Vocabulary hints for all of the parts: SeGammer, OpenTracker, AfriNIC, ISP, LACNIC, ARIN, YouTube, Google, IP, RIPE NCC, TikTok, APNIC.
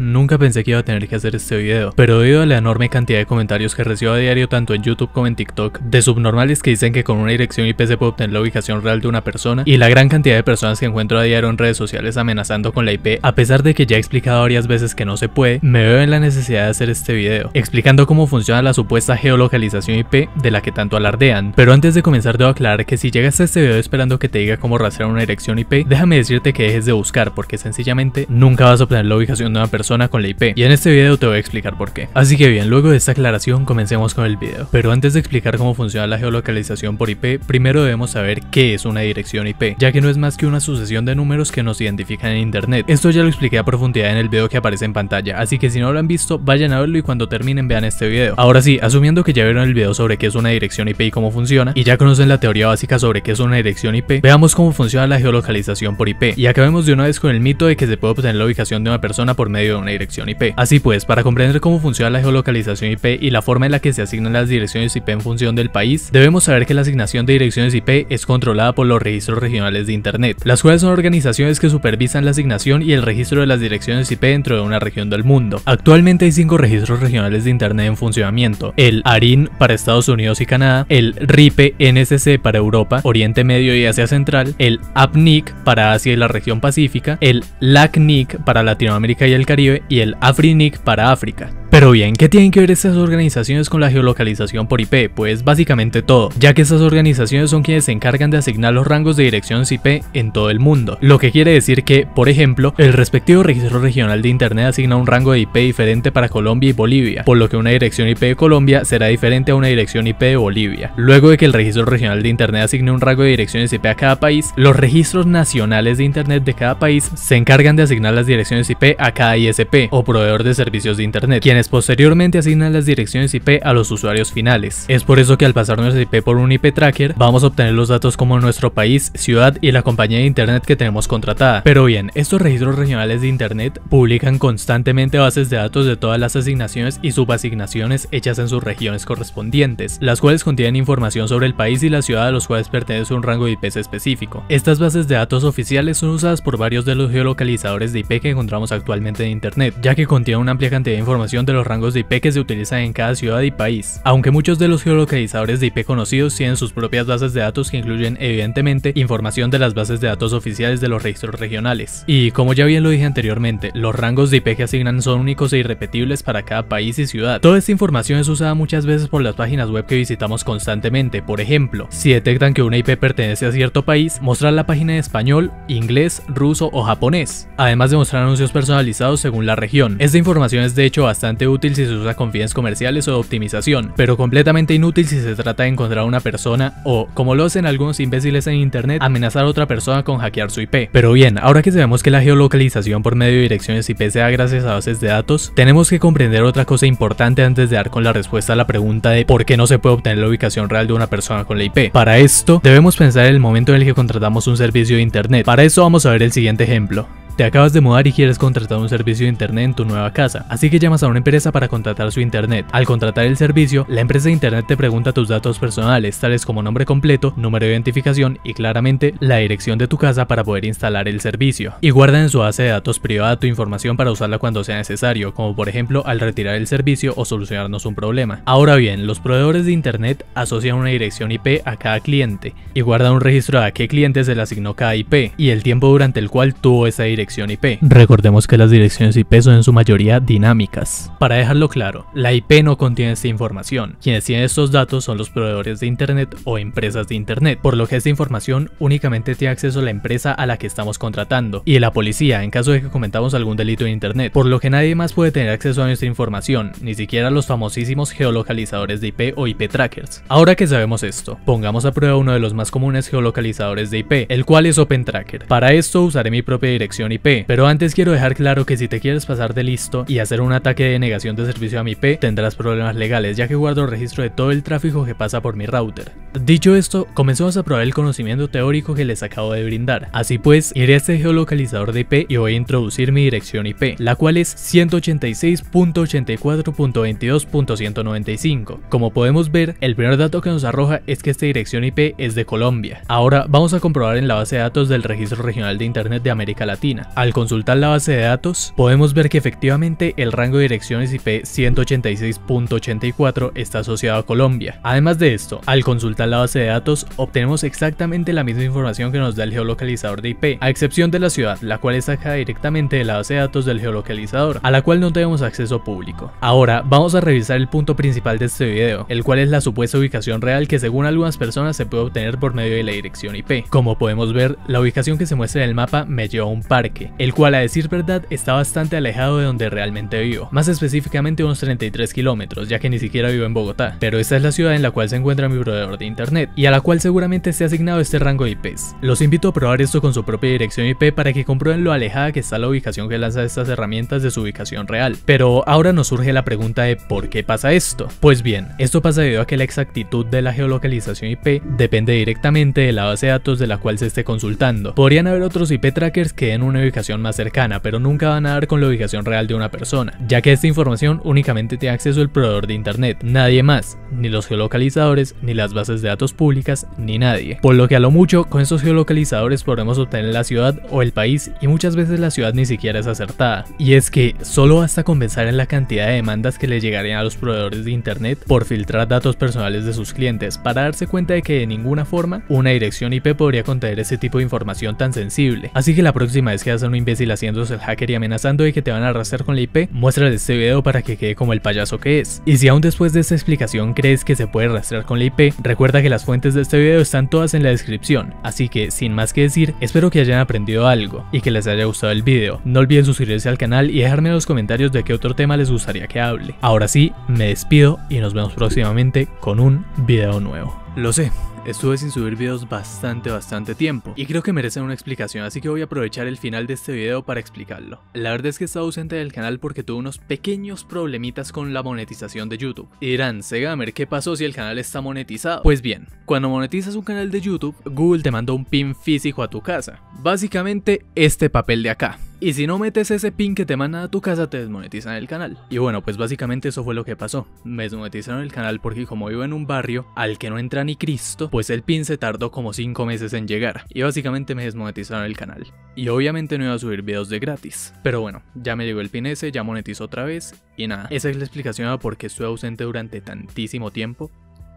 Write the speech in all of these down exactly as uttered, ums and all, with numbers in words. nunca pensé que iba a tener que hacer este video, pero debido a la enorme cantidad de comentarios que recibo a diario tanto en YouTube como en TikTok, de subnormales que dicen que con una dirección I P se puede obtener la ubicación real de una persona, y la gran cantidad de personas que encuentro a diario en redes sociales amenazando con la I P, a pesar de que ya he explicado varias veces que no se puede, me veo en la necesidad de hacer este video, explicando cómo funciona la supuesta geolocalización I P de la que tanto alardean. Pero antes de comenzar debo aclarar que si llegas a este video esperando que te diga cómo rastrear una dirección I P, déjame decirte que dejes de buscar, porque sencillamente nunca vas a obtener la ubicación de una persona con la I P, y en este video te voy a explicar por qué. Así que bien, luego de esta aclaración comencemos con el video. Pero antes de explicar cómo funciona la geolocalización por I P, primero debemos saber qué es una dirección I P, ya que no es más que una sucesión de números que nos identifican en internet. Esto ya lo expliqué a profundidad en el video que aparece en pantalla, así que si no lo han visto, vayan a verlo y cuando terminen vean este video. Ahora sí, asumiendo que ya vieron el video sobre qué es una dirección I P y cómo funciona, y ya conocen la teoría básica sobre qué es una dirección I P, veamos cómo funciona la geolocalización por I P, y acabemos de una vez con el mito de que se puede obtener la ubicación de una persona por medio de una dirección I P. Así pues, para comprender cómo funciona la geolocalización I P y la forma en la que se asignan las direcciones I P en función del país, debemos saber que la asignación de direcciones I P es controlada por los registros regionales de internet, las cuales son organizaciones que supervisan la asignación y el registro de las direcciones I P dentro de una región del mundo. Actualmente hay cinco registros regionales de internet en funcionamiento: el ARIN para Estados Unidos y Canadá, el RIPE N C C para Europa, Oriente Medio y Asia Central, el APNIC para Asia y la región pacífica, el LACNIC para Latinoamérica y el Caribe y el AfriNIC para África. Pero bien, ¿qué tienen que ver estas organizaciones con la geolocalización por I P? Pues básicamente todo, ya que estas organizaciones son quienes se encargan de asignar los rangos de direcciones I P en todo el mundo, lo que quiere decir que, por ejemplo, el respectivo registro regional de internet asigna un rango de I P diferente para Colombia y Bolivia, por lo que una dirección I P de Colombia será diferente a una dirección I P de Bolivia. Luego de que el registro regional de internet asigne un rango de direcciones I P a cada país, los registros nacionales de internet de cada país se encargan de asignar las direcciones I P a cada I S P o proveedor de servicios de internet, quienes posteriormente asignan las direcciones I P a los usuarios finales. Es por eso que al pasar nuestra I P por un I P tracker, vamos a obtener los datos como nuestro país, ciudad y la compañía de internet que tenemos contratada. Pero bien, estos registros regionales de internet publican constantemente bases de datos de todas las asignaciones y subasignaciones hechas en sus regiones correspondientes, las cuales contienen información sobre el país y la ciudad a los cuales pertenece un rango de I P específico. Estas bases de datos oficiales son usadas por varios de los geolocalizadores de I P que encontramos actualmente en internet, ya que contienen una amplia cantidad de información de de los rangos de I P que se utilizan en cada ciudad y país. Aunque muchos de los geolocalizadores de I P conocidos tienen sus propias bases de datos que incluyen evidentemente información de las bases de datos oficiales de los registros regionales. Y como ya bien lo dije anteriormente, los rangos de I P que asignan son únicos e irrepetibles para cada país y ciudad. Toda esta información es usada muchas veces por las páginas web que visitamos constantemente. Por ejemplo, si detectan que una I P pertenece a cierto país, mostrar la página en español, inglés, ruso o japonés, además de mostrar anuncios personalizados según la región. Esta información es de hecho bastante útil si se usa con fines comerciales o de optimización, pero completamente inútil si se trata de encontrar a una persona o, como lo hacen algunos imbéciles en internet, amenazar a otra persona con hackear su I P. Pero bien, ahora que sabemos que la geolocalización por medio de direcciones I P se da gracias a bases de datos, tenemos que comprender otra cosa importante antes de dar con la respuesta a la pregunta de por qué no se puede obtener la ubicación real de una persona con la I P. Para esto, debemos pensar en el momento en el que contratamos un servicio de internet. Para eso vamos a ver el siguiente ejemplo. Te acabas de mudar y quieres contratar un servicio de internet en tu nueva casa, así que llamas a una empresa para contratar su internet. Al contratar el servicio, la empresa de internet te pregunta tus datos personales, tales como nombre completo, número de identificación y claramente la dirección de tu casa para poder instalar el servicio. Y guardan en su base de datos privada tu información para usarla cuando sea necesario, como por ejemplo al retirar el servicio o solucionarnos un problema. Ahora bien, los proveedores de internet asocian una dirección I P a cada cliente y guardan un registro de a qué cliente se le asignó cada I P y el tiempo durante el cual tuvo esa dirección I P. Recordemos que las direcciones I P son en su mayoría dinámicas. Para dejarlo claro, la I P no contiene esta información. Quienes tienen estos datos son los proveedores de internet o empresas de internet, por lo que esta información únicamente tiene acceso a la empresa a la que estamos contratando y la policía en caso de que cometamos algún delito en internet, por lo que nadie más puede tener acceso a nuestra información, ni siquiera los famosísimos geolocalizadores de I P o I P trackers. Ahora que sabemos esto, pongamos a prueba uno de los más comunes geolocalizadores de I P, el cual es OpenTracker. Para esto usaré mi propia dirección I P I P, pero antes quiero dejar claro que si te quieres pasar de listo y hacer un ataque de negación de servicio a mi I P, tendrás problemas legales, ya que guardo registro de todo el tráfico que pasa por mi router. Dicho esto, comencemos a probar el conocimiento teórico que les acabo de brindar. Así pues, iré a este geolocalizador de I P y voy a introducir mi dirección I P, la cual es ciento ochenta y seis punto ochenta y cuatro punto veintidós punto ciento noventa y cinco. Como podemos ver, el primer dato que nos arroja es que esta dirección I P es de Colombia. Ahora vamos a comprobar en la base de datos del registro regional de internet de América Latina. página. Al consultar la base de datos, podemos ver que efectivamente el rango de direcciones I P ciento ochenta y seis punto ochenta y cuatro está asociado a Colombia. Además de esto, al consultar la base de datos, obtenemos exactamente la misma información que nos da el geolocalizador de I P, a excepción de la ciudad, la cual es sacada directamente de la base de datos del geolocalizador, a la cual no tenemos acceso público. Ahora, vamos a revisar el punto principal de este video, el cual es la supuesta ubicación real que según algunas personas se puede obtener por medio de la dirección I P. Como podemos ver, la ubicación que se muestra en el mapa me lleva a un parque, el cual a decir verdad está bastante alejado de donde realmente vivo, más específicamente unos treinta y tres kilómetros, ya que ni siquiera vivo en Bogotá, pero esta es la ciudad en la cual se encuentra mi proveedor de internet, y a la cual seguramente esté asignado este rango de I Ps. Los invito a probar esto con su propia dirección I P para que comprueben lo alejada que está la ubicación que lanza estas herramientas de su ubicación real. Pero ahora nos surge la pregunta de ¿por qué pasa esto? Pues bien, esto pasa debido a que la exactitud de la geolocalización I P depende directamente de la base de datos de la cual se esté consultando. Podrían haber otros I P trackers que den una ubicación más cercana, pero nunca van a dar con la ubicación real de una persona, ya que esta información únicamente tiene acceso el proveedor de internet, nadie más, ni los geolocalizadores, ni las bases de datos públicas, ni nadie. Por lo que a lo mucho, con estos geolocalizadores podremos obtener la ciudad o el país, y muchas veces la ciudad ni siquiera es acertada. Y es que solo basta con pensar en la cantidad de demandas que le llegarían a los proveedores de internet por filtrar datos personales de sus clientes, para darse cuenta de que de ninguna forma una dirección I P podría contener ese tipo de información tan sensible. Así que la próxima vez que hagas a un imbécil haciéndose el hacker y amenazando de que te van a arrastrar con la I P, muéstrale este video para que quede como el payaso que es. Y si aún después de esta explicación crees que se puede rastrear con la I P, recuerda que las fuentes de este video están todas en la descripción. Así que sin más que decir, espero que hayan aprendido algo y que les haya gustado el video. No olviden suscribirse al canal y dejarme en los comentarios de qué otro tema les gustaría que hable. Ahora sí, me despido y nos vemos próximamente con un video nuevo. Lo sé, estuve sin subir videos bastante bastante tiempo y creo que merecen una explicación, así que voy a aprovechar el final de este video para explicarlo. La verdad es que he estado ausente del canal porque tuve unos pequeños problemitas con la monetización de YouTube. Y dirán, SeGammer, ¿qué pasó si el canal está monetizado? Pues bien, cuando monetizas un canal de YouTube, Google te manda un pin físico a tu casa, básicamente este papel de acá. Y si no metes ese pin que te mandan a tu casa, te desmonetizan el canal. Y bueno, pues básicamente eso fue lo que pasó. Me desmonetizaron el canal porque como vivo en un barrio al que no entra ni Cristo, pues el pin se tardó como cinco meses en llegar. Y básicamente me desmonetizaron el canal. Y obviamente no iba a subir videos de gratis. Pero bueno, ya me llegó el pin ese, ya monetizó otra vez. Y nada, esa es la explicación de por qué estuve ausente durante tantísimo tiempo.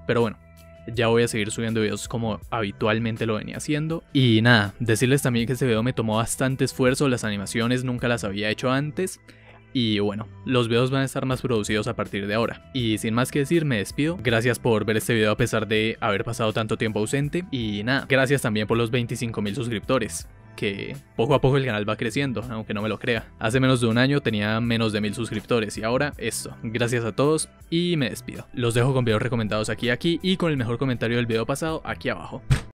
Pero bueno, ya voy a seguir subiendo videos como habitualmente lo venía haciendo. Y nada, decirles también que este video me tomó bastante esfuerzo, las animaciones nunca las había hecho antes. Y bueno, los videos van a estar más producidos a partir de ahora. Y sin más que decir, me despido. Gracias por ver este video a pesar de haber pasado tanto tiempo ausente. Y nada, gracias también por los veinticinco mil suscriptores, que poco a poco el canal va creciendo, aunque no me lo crea. Hace menos de un año tenía menos de mil suscriptores y ahora esto. Gracias a todos y me despido. Los dejo con videos recomendados aquí, aquí y con el mejor comentario del video pasado aquí abajo.